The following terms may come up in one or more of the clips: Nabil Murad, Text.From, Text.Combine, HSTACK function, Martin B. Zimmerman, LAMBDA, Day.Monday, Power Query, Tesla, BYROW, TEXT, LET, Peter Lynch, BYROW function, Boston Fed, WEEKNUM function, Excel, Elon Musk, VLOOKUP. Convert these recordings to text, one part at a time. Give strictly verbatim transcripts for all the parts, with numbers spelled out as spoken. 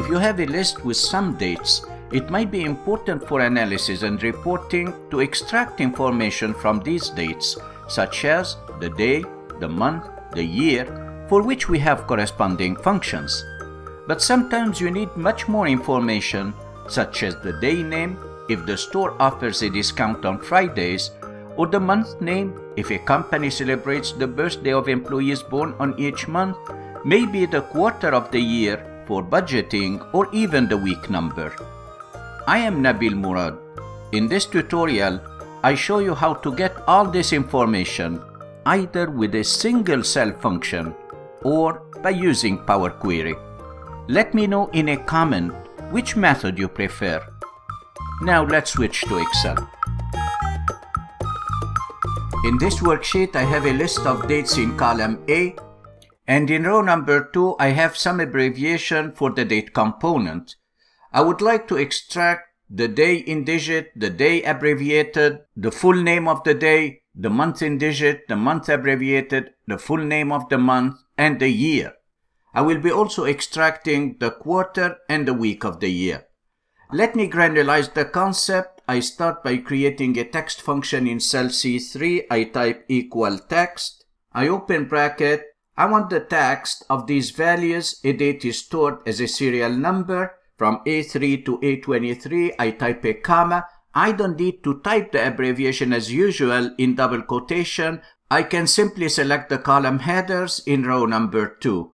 If you have a list with some dates, it might be important for analysis and reporting to extract information from these dates, such as the day, the month, the year, for which we have corresponding functions. But sometimes you need much more information, such as the day name, if the store offers a discount on Fridays, or the month name, if a company celebrates the birthday of employees born on each month, maybe the quarter of the year for budgeting, or even the week number. I am Nabil Murad. In this tutorial, I show you how to get all this information, either with a single cell function or by using Power Query. Let me know in a comment which method you prefer. Now let's switch to Excel. In this worksheet, I have a list of dates in column A, and in row number two, I have some abbreviation for the date component. I would like to extract the day in digit, the day abbreviated, the full name of the day, the month in digit, the month abbreviated, the full name of the month, and the year. I will be also extracting the quarter and the week of the year. Let me granularize the concept. I start by creating a text function in cell C three. I type equal text. I open bracket. I want the text of these values. A date is stored as a serial number. From A three to A twenty-three, I type a comma. I don't need to type the abbreviation as usual in double quotation. I can simply select the column headers in row number two.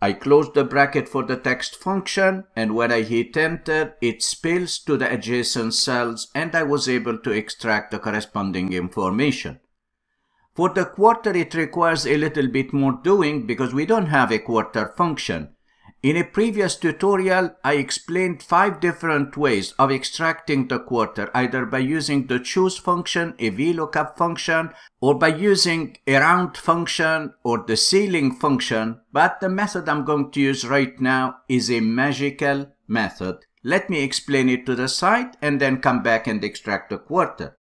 I close the bracket for the text function, and when I hit enter, it spills to the adjacent cells, and I was able to extract the corresponding information. For the quarter, it requires a little bit more doing because we don't have a quarter function. In a previous tutorial, I explained five different ways of extracting the quarter, either by using the choose function, a VLOOKUP function, or by using a round function or the ceiling function, but the method I'm going to use right now is a magical method. Let me explain it to the side and then come back and extract the quarter.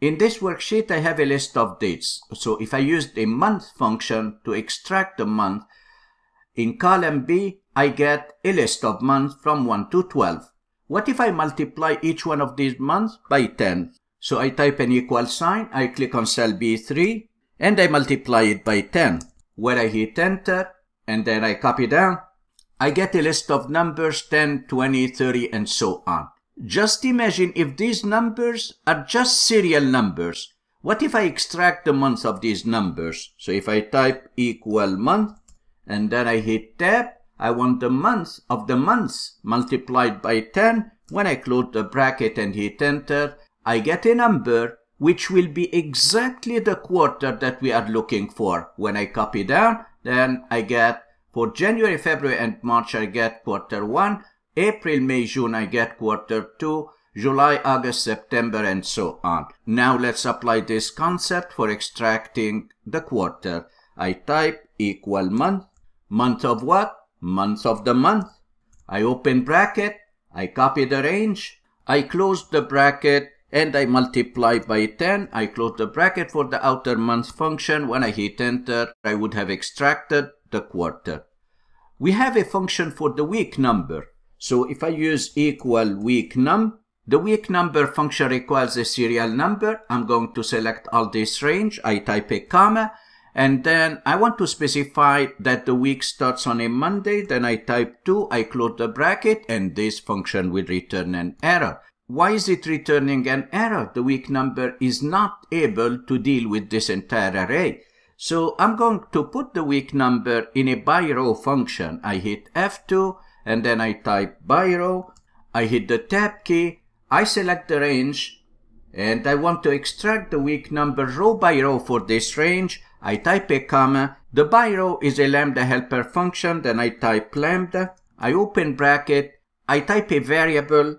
In this worksheet, I have a list of dates, so if I used a month function to extract the month, in column B, I get a list of months from one to twelve. What if I multiply each one of these months by ten? So I type an equal sign, I click on cell B three, and I multiply it by ten. When I hit enter, and then I copy down, I get a list of numbers ten, twenty, thirty, and so on. Just imagine if these numbers are just serial numbers. What if I extract the month of these numbers? So if I type equal month, and then I hit tab, I want the month of the months multiplied by ten. When I close the bracket and hit enter, I get a number which will be exactly the quarter that we are looking for. When I copy down, then I get for January, February, and March, I get quarter one. April, May, June, I get quarter two. July, August, September, and so on. Now let's apply this concept for extracting the quarter. I type equal month. Month of what? Month of the month. I open bracket, I copy the range, I close the bracket, and I multiply by ten. I close the bracket for the outer month function. When I hit enter, I would have extracted the quarter. We have a function for the week number. So if I use equal week num, the week number function requires a serial number. I'm going to select all this range. I type a comma. And then I want to specify that the week starts on a Monday, then I type two, I close the bracket, and this function will return an error. Why is it returning an error? The week number is not able to deal with this entire array. So I'm going to put the week number in a BYROW function. I hit F two, and then I type BYROW, I hit the tab key, I select the range, and I want to extract the week number row by row for this range. I type a comma. The BYROW is a LAMBDA helper function. Then I type LAMBDA. I open bracket. I type a variable,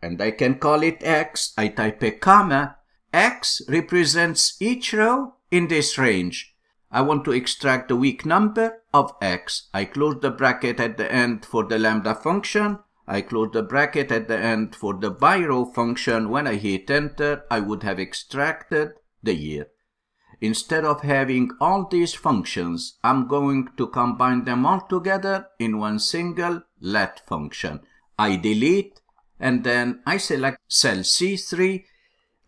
and I can call it X. I type a comma. X represents each row in this range. I want to extract the week number of X. I close the bracket at the end for the LAMBDA function. I close the bracket at the end for the BYROW function. When I hit enter, I would have extracted the year. Instead of having all these functions, I'm going to combine them all together in one single let function. I delete, and then I select cell C three.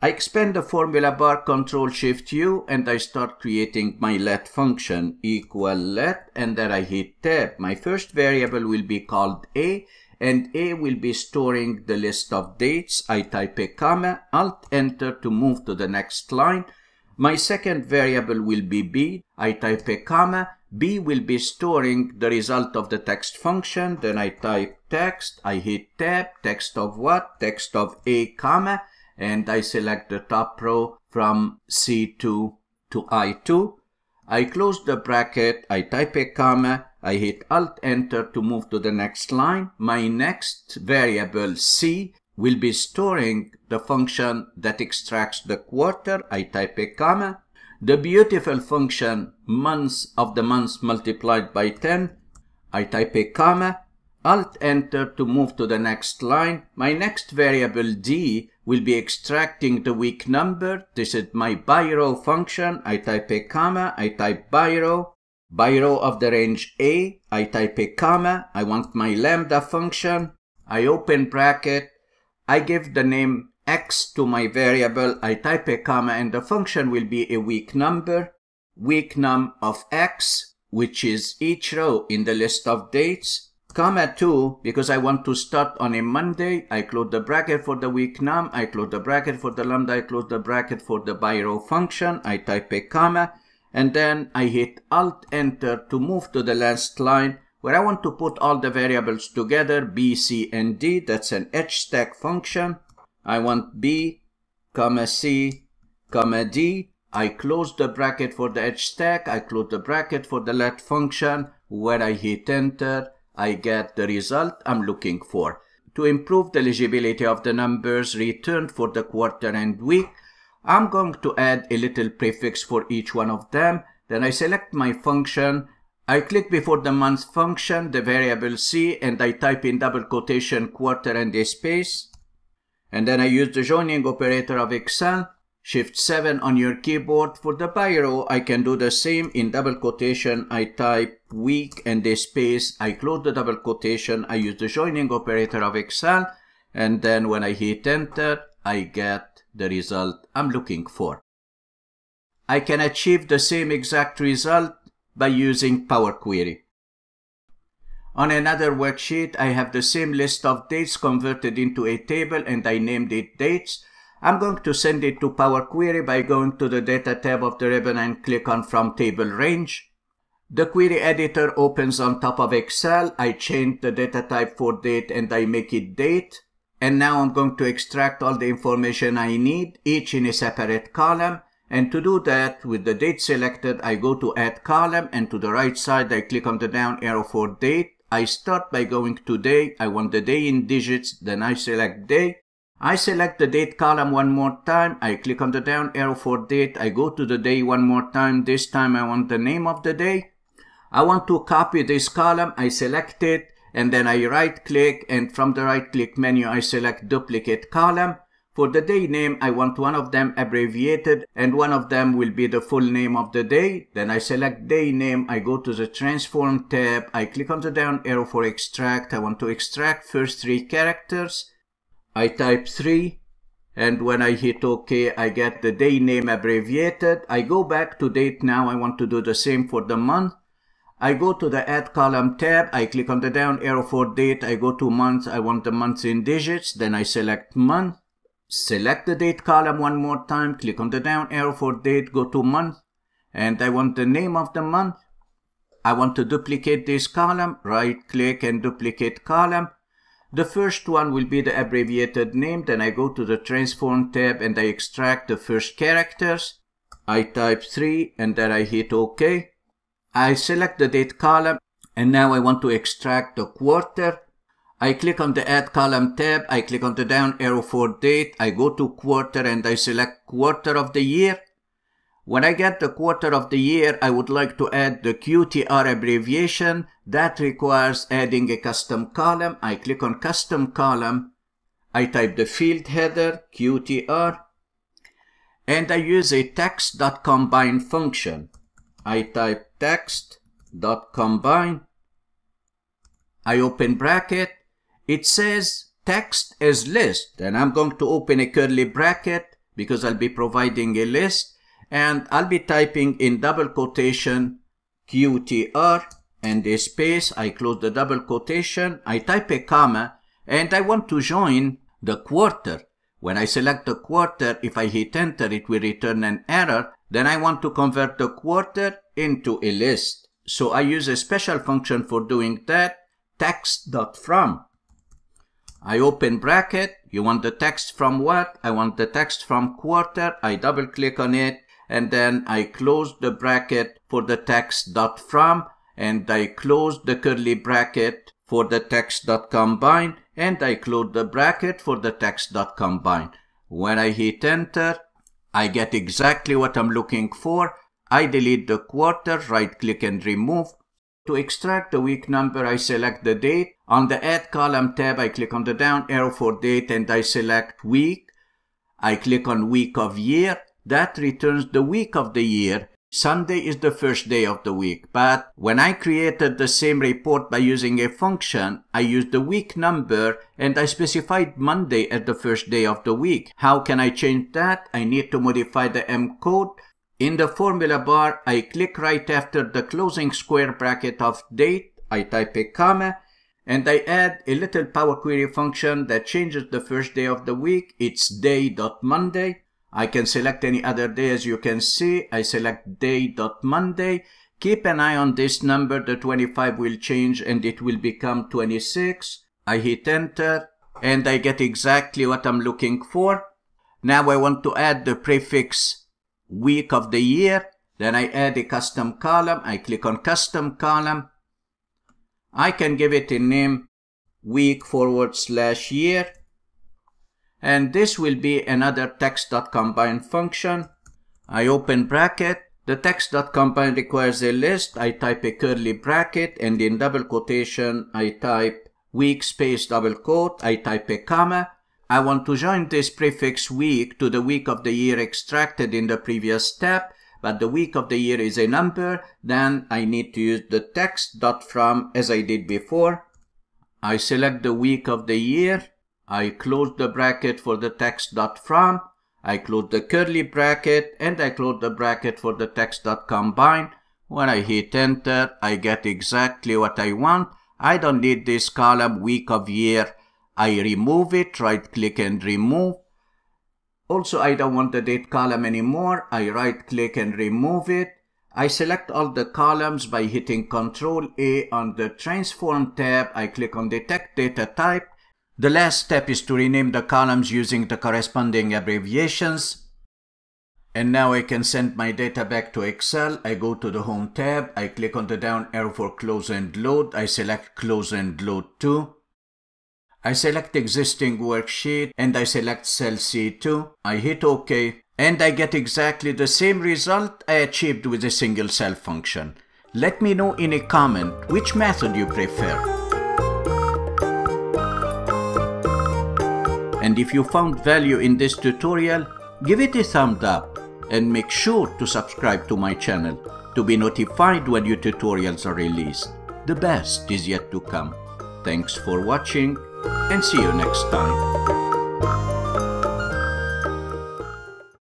I expand the formula bar, Control Shift U, and I start creating my let function, equal let, and then I hit tab. My first variable will be called A, and A will be storing the list of dates. I type a comma, Alt-Enter to move to the next line. My second variable will be B. I type a comma. B will be storing the result of the text function. Then I type text. I hit tab. Text of what? Text of A, comma. And I select the top row from C two to I two. I close the bracket. I type a comma. I hit Alt-Enter to move to the next line. My next variable, C, will be storing the function that extracts the quarter. I type a comma. The beautiful function months of the months multiplied by ten. I type a comma. Alt-Enter to move to the next line. My next variable, D, will be extracting the week number. This is my BYROW function. I type a comma. I type BYROW. BYROW of the range A. I type a comma. I want my LAMBDA function. I open bracket. I give the name X to my variable, I type a comma, and the function will be a week number, week num of X, which is each row in the list of dates, comma two, because I want to start on a Monday. I close the bracket for the week num, I close the bracket for the lambda, I close the bracket for the BYROW function, I type a comma, and then I hit Alt-Enter to move to the last line, where I want to put all the variables together, B, C, and D. That's an H stack function. I want B, comma C, comma D. I close the bracket for the H stack. I close the bracket for the let function. When I hit enter, I get the result I'm looking for. To improve the legibility of the numbers returned for the quarter and week, I'm going to add a little prefix for each one of them. Then I select my function. I click before the month function, the variable C, and I type in double quotation quarter and a space. And then I use the joining operator of Excel, Shift seven on your keyboard. For the BYROW, I can do the same. In double quotation, I type week and a space. I close the double quotation. I use the joining operator of Excel. And then when I hit enter, I get the result I'm looking for. I can achieve the same exact result by using Power Query. On another worksheet, I have the same list of dates converted into a table, and I named it Dates. I'm going to send it to Power Query by going to the Data tab of the ribbon and click on From Table Range. The query editor opens on top of Excel. I change the data type for date and I make it date. And now I'm going to extract all the information I need, each in a separate column. And to do that, with the date selected, I go to Add Column, and to the right side, I click on the down arrow for date. I start by going to day. I want the day in digits, then I select day. I select the date column one more time. I click on the down arrow for date. I go to the day one more time. This time, I want the name of the day. I want to copy this column. I select it, and then I right-click, and from the right-click menu, I select Duplicate Column. For the day name, I want one of them abbreviated and one of them will be the full name of the day. Then I select day name, I go to the Transform tab, I click on the down arrow for extract. I want to extract first three characters. I type three, and when I hit OK, I get the day name abbreviated. I go back to date now, I want to do the same for the month. I go to the Add Column tab, I click on the down arrow for date, I go to month, I want the month in digits, then I select month. Select the date column one more time, click on the down arrow for date, go to month, and I want the name of the month. I want to duplicate this column, right click and duplicate column. The first one will be the abbreviated name, then I go to the Transform tab and I extract the first characters. I type three and then I hit OK. I select the date column and now I want to extract the quarter. I click on the Add Column tab, I click on the down arrow for date, I go to quarter and I select quarter of the year. When I get the quarter of the year, I would like to add the Q T R abbreviation. That requires adding a custom column. I click on Custom Column, I type the field header, Q T R, and I use a Text.Combine function. I type Text.Combine. I open bracket, it says text as list, and I'm going to open a curly bracket because I'll be providing a list, and I'll be typing in double quotation Q T R and a space. I close the double quotation, I type a comma, and I want to join the quarter. When I select the quarter, if I hit enter, it will return an error. Then I want to convert the quarter into a list. So I use a special function for doing that, text.from. I open bracket. You want the text from what? I want the text from quarter. I double click on it, and then I close the bracket for the text.from, and I close the curly bracket for the text.combine, and I close the bracket for the text.combine. When I hit enter, I get exactly what I'm looking for. I delete the quarter, right click and remove. To extract the week number, I select the date. On the Add Column tab, I click on the down arrow for date and I select week. I click on week of year. That returns the week of the year. Sunday is the first day of the week, but when I created the same report by using a function, I used the week number and I specified Monday as the first day of the week. How can I change that? I need to modify the M code. In the formula bar, I click right after the closing square bracket of date, I type a comma, and I add a little Power Query function that changes the first day of the week. It's Day.Monday. I can select any other day, as you can see. I select Day.Monday. Keep an eye on this number. The twenty-five will change and it will become twenty-six. I hit enter and I get exactly what I'm looking for. Now I want to add the prefix week of the year. Then I add a custom column. I click on custom column. I can give it a name, week forward slash year. And this will be another text.combine function. I open bracket. The text.combine requires a list. I type a curly bracket and in double quotation I type week space double quote. I type a comma. I want to join this prefix week to the week of the year extracted in the previous step, but the week of the year is a number. Then I need to use the text.from as I did before. I select the week of the year. I close the bracket for the text.from, I close the curly bracket, and I close the bracket for the text.combine. When I hit enter, I get exactly what I want. I don't need this column, week of year. I remove it, right click and remove. Also, I don't want the date column anymore. I right click and remove it. I select all the columns by hitting Ctrl A on the Transform tab. I click on Detect Data Type. The last step is to rename the columns using the corresponding abbreviations. And now I can send my data back to Excel. I go to the Home tab. I click on the down arrow for Close and Load. I select Close and Load to. I select Existing Worksheet and I select Cell C two. I hit OK and I get exactly the same result I achieved with a single cell function. Let me know in a comment which method you prefer. And if you found value in this tutorial, give it a thumbs up and make sure to subscribe to my channel to be notified when new tutorials are released. The best is yet to come. Thanks for watching and see you next time.